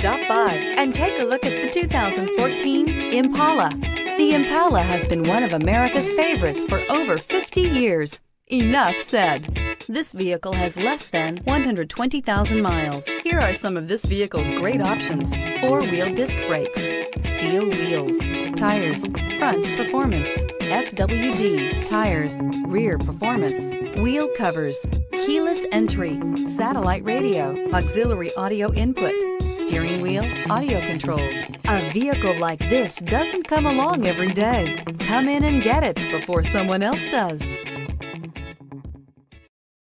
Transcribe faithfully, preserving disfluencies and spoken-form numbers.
stop by and take a look at the two thousand fourteen Impala. The Impala has been one of America's favorites for over fifty years. Enough said. This vehicle has less than one hundred twenty thousand miles. Here are some of this vehicle's great options: four-wheel disc brakes, steel wheels, tires, front performance, F W D, tires, rear performance, wheel covers, keyless entry, satellite radio, auxiliary audio input, steering wheel audio controls. A vehicle like this doesn't come along every day. Come in and get it before someone else does.